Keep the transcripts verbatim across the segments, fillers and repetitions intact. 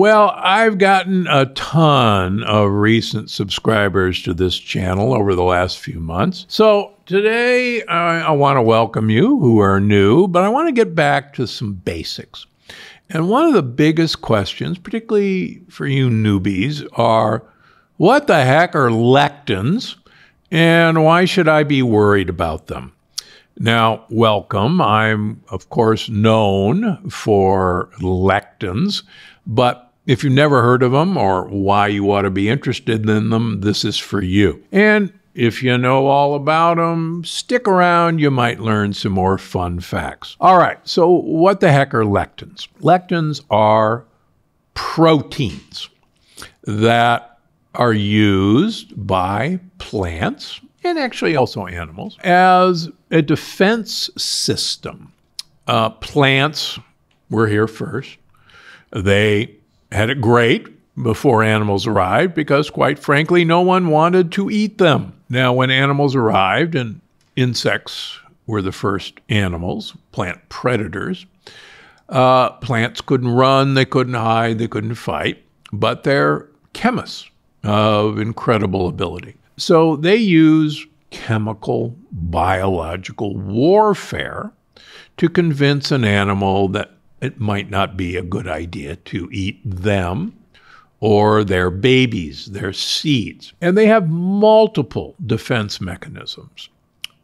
Well, I've gotten a ton of recent subscribers to this channel over the last few months. So today I, I want to welcome you who are new, but I want to get back to some basics. And one of the biggest questions, particularly for you newbies, are what the heck are lectins and why should I be worried about them? Now, welcome. I'm, of course, known for lectins, but if you've never heard of them or why you ought to be interested in them, this is for you. And if you know all about them, stick around. You might learn some more fun facts. All right, so what the heck are lectins? Lectins are proteins that are used by plants and actually also animals as a defense system. Uh, plants were here first. They had it great before animals arrived because, quite frankly, no one wanted to eat them. Now, when animals arrived, and insects were the first animals, plant predators, uh, plants couldn't run, they couldn't hide, they couldn't fight, but they're chemists of incredible ability. So they use chemical, biological warfare to convince an animal that it might not be a good idea to eat them or their babies, their seeds. And they have multiple defense mechanisms.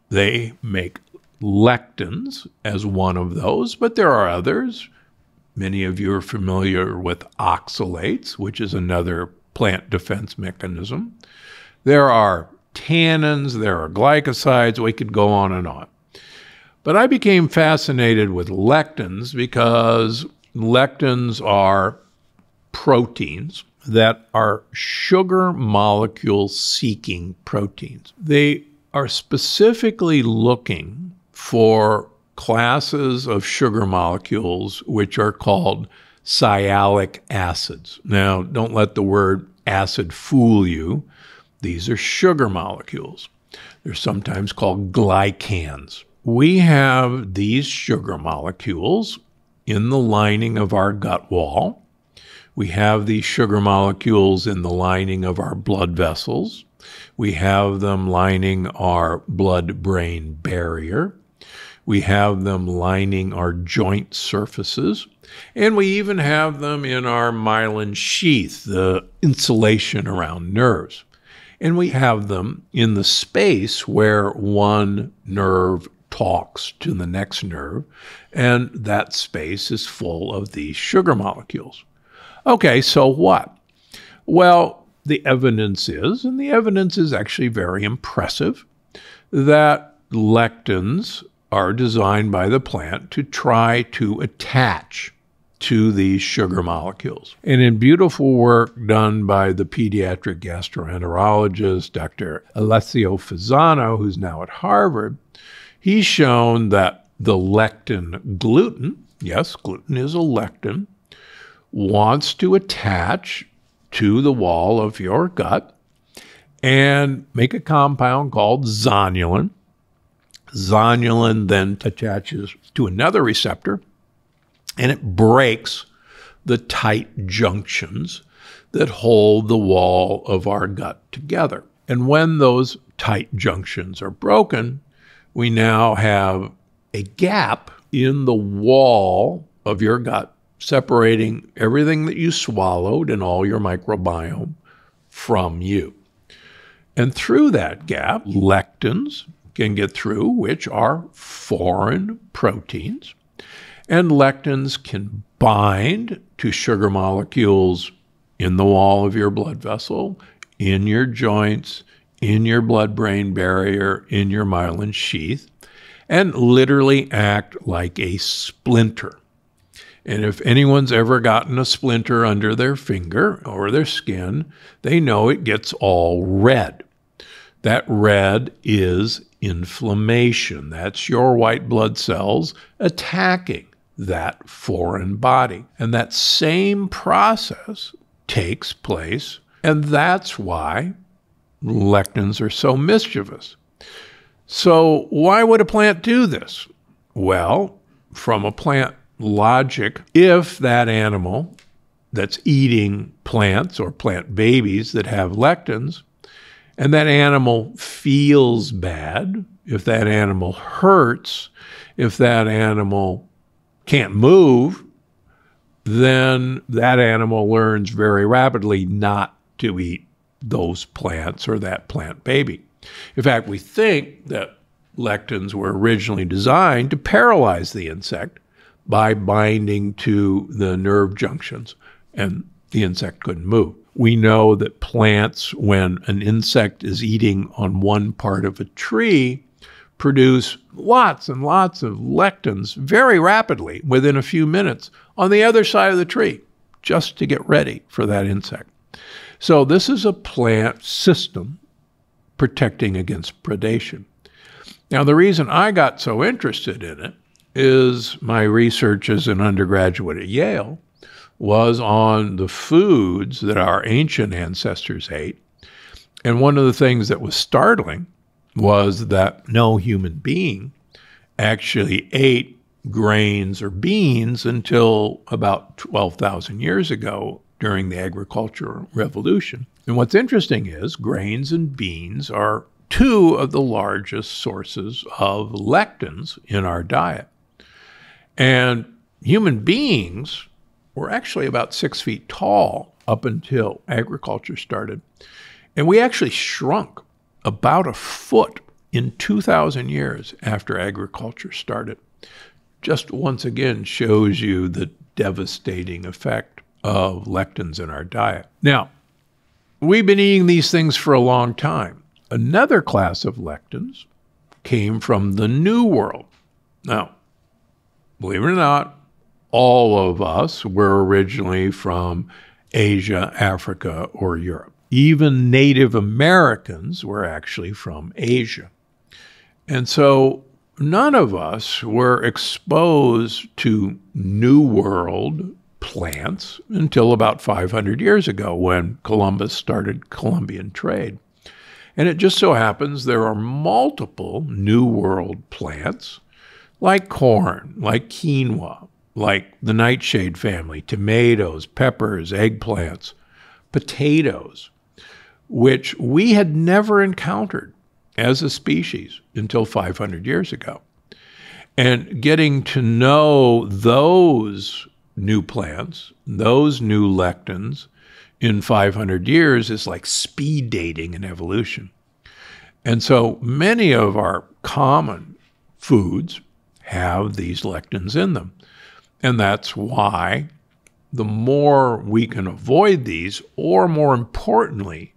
They make lectins as one of those, but there are others. Many of you are familiar with oxalates, which is another plant defense mechanism. There are tannins, there are glycosides, we could go on and on. But I became fascinated with lectins because lectins are proteins that are sugar molecule-seeking proteins. They are specifically looking for classes of sugar molecules which are called sialic acids. Now, don't let the word acid fool you. These are sugar molecules. They're sometimes called glycans. We have these sugar molecules in the lining of our gut wall. We have these sugar molecules in the lining of our blood vessels. We have them lining our blood-brain barrier. We have them lining our joint surfaces. And we even have them in our myelin sheath, the insulation around nerves. And we have them in the space where one nerve talks to the next nerve, and that space is full of these sugar molecules. Okay, so what? Well, the evidence is, and the evidence is actually very impressive, that lectins are designed by the plant to try to attach to these sugar molecules. And in beautiful work done by the pediatric gastroenterologist, Doctor Alessio Fasano, who's now at Harvard, he's shown that the lectin gluten, yes, gluten is a lectin, wants to attach to the wall of your gut and make a compound called zonulin. Zonulin then attaches to another receptor, and it breaks the tight junctions that hold the wall of our gut together. And when those tight junctions are broken, we now have a gap in the wall of your gut, separating everything that you swallowed and all your microbiome from you. And through that gap, lectins can get through, which are foreign proteins. And lectins can bind to sugar molecules in the wall of your blood vessel, in your joints, in your blood-brain barrier, in your myelin sheath, and literally act like a splinter. And if anyone's ever gotten a splinter under their finger or their skin, they know it gets all red. That red is inflammation. That's your white blood cells attacking that foreign body. And that same process takes place, and that's why lectins are so mischievous. So why would a plant do this? Well, from a plant logic, if that animal that's eating plants or plant babies that have lectins, and that animal feels bad, if that animal hurts, if that animal can't move, then that animal learns very rapidly not to eat those plants or that plant baby. In fact, we think that lectins were originally designed to paralyze the insect by binding to the nerve junctions, and the insect couldn't move. We know that plants, when an insect is eating on one part of a tree, produce lots and lots of lectins very rapidly, within a few minutes, on the other side of the tree, just to get ready for that insect. So this is a plant system protecting against predation. Now, the reason I got so interested in it is my research as an undergraduate at Yale was on the foods that our ancient ancestors ate. And one of the things that was startling was that no human being actually ate grains or beans until about twelve thousand years ago during the agricultural revolution. And what's interesting is grains and beans are two of the largest sources of lectins in our diet. And human beings were actually about six feet tall up until agriculture started. And we actually shrunk about a foot in two thousand years after agriculture started. Just once again shows you the devastating effect of lectins in our diet. Now, we've been eating these things for a long time. Another class of lectins came from the New World. Now, believe it or not, all of us were originally from Asia, Africa, or Europe. Even Native Americans were actually from Asia. And so none of us were exposed to New World plants until about five hundred years ago when Columbus started Columbian trade. And it just so happens there are multiple New World plants like corn, like quinoa, like the nightshade family, tomatoes, peppers, eggplants, potatoes, which we had never encountered as a species until five hundred years ago. And getting to know those new plants, those new lectins, in five hundred years is like speed dating in evolution. And so many of our common foods have these lectins in them. And that's why the more we can avoid these, or more importantly,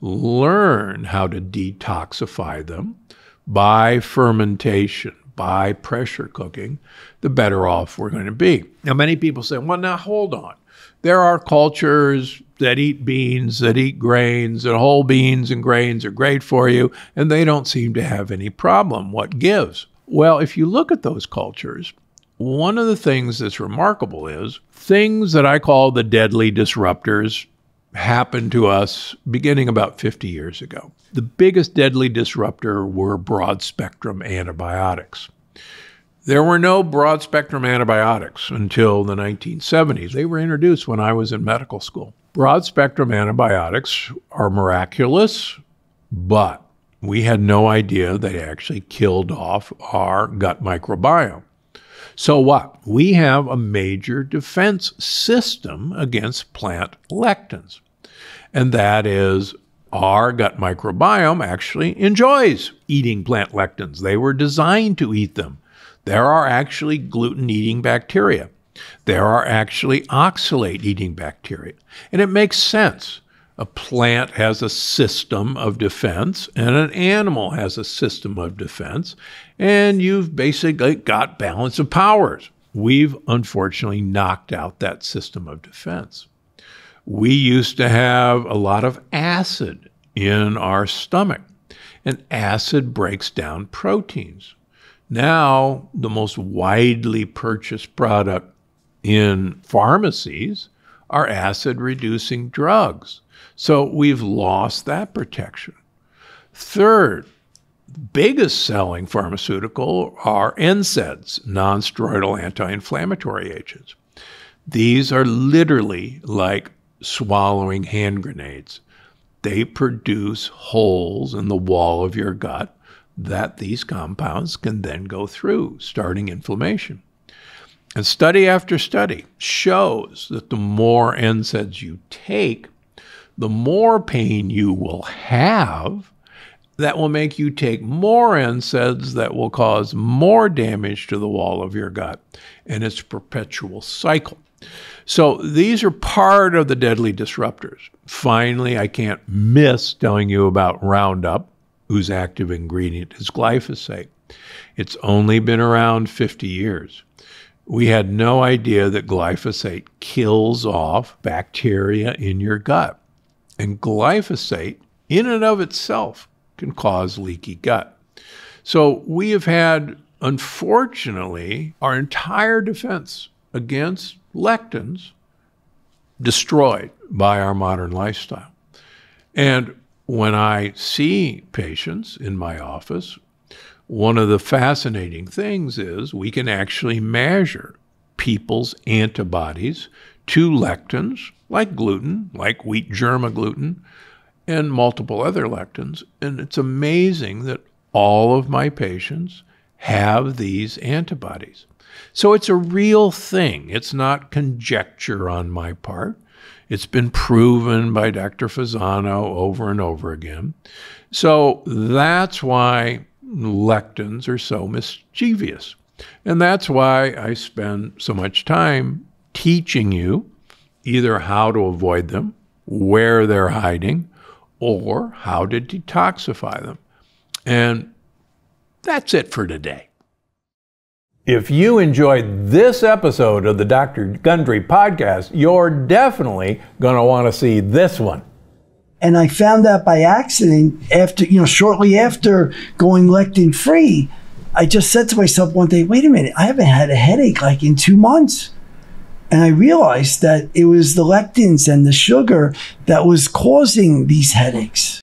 learn how to detoxify them by fermentation, by pressure cooking, the better off we're going to be. Now, many people say, well, now hold on. There are cultures that eat beans, that eat grains, that whole beans and grains are great for you, and they don't seem to have any problem. What gives? Well, if you look at those cultures, one of the things that's remarkable is things that I call the deadly disruptors happened to us beginning about fifty years ago. The biggest deadly disruptor were broad-spectrum antibiotics. There were no broad-spectrum antibiotics until the nineteen seventies. They were introduced when I was in medical school. Broad-spectrum antibiotics are miraculous, but we had no idea they actually killed off our gut microbiome. So what? We have a major defense system against plant lectins, and that is our gut microbiome actually enjoys eating plant lectins. They were designed to eat them. There are actually gluten-eating bacteria. There are actually oxalate-eating bacteria. And it makes sense. A plant has a system of defense, and an animal has a system of defense, and you've basically got balance of powers. We've unfortunately knocked out that system of defense. We used to have a lot of acid in our stomach, and acid breaks down proteins. Now, the most widely purchased product in pharmacies are acid-reducing drugs. So we've lost that protection. Third, biggest selling pharmaceutical are N SAIDs, non-steroidal anti-inflammatory agents. These are literally like swallowing hand grenades. They produce holes in the wall of your gut that these compounds can then go through, starting inflammation. And study after study shows that the more N SAIDs you take, the more pain you will have. That will make you take more N SAIDs that will cause more damage to the wall of your gut. And it's a perpetual cycle. So these are part of the deadly disruptors. Finally, I can't miss telling you about Roundup, whose active ingredient is glyphosate. It's only been around fifty years. We had no idea that glyphosate kills off bacteria in your gut. And glyphosate, in and of itself, can cause leaky gut. So we have had, unfortunately, our entire defense against lectins destroyed by our modern lifestyle. And when I see patients in my office, one of the fascinating things is we can actually measure people's antibodies to lectins, like gluten, like wheat germ agglutinin, and multiple other lectins. And it's amazing that all of my patients have these antibodies. So it's a real thing. It's not conjecture on my part. It's been proven by Doctor Fasano over and over again. So that's why lectins are so mischievous. And that's why I spend so much time teaching you either how to avoid them, where they're hiding, or how to detoxify them. And that's it for today. If you enjoyed this episode of the Doctor Gundry Podcast, you're definitely going to want to see this one. And I found out by accident after, you know, shortly after going lectin free, I just said to myself one day, wait a minute, I haven't had a headache like in two months. And I realized that it was the lectins and the sugar that was causing these headaches.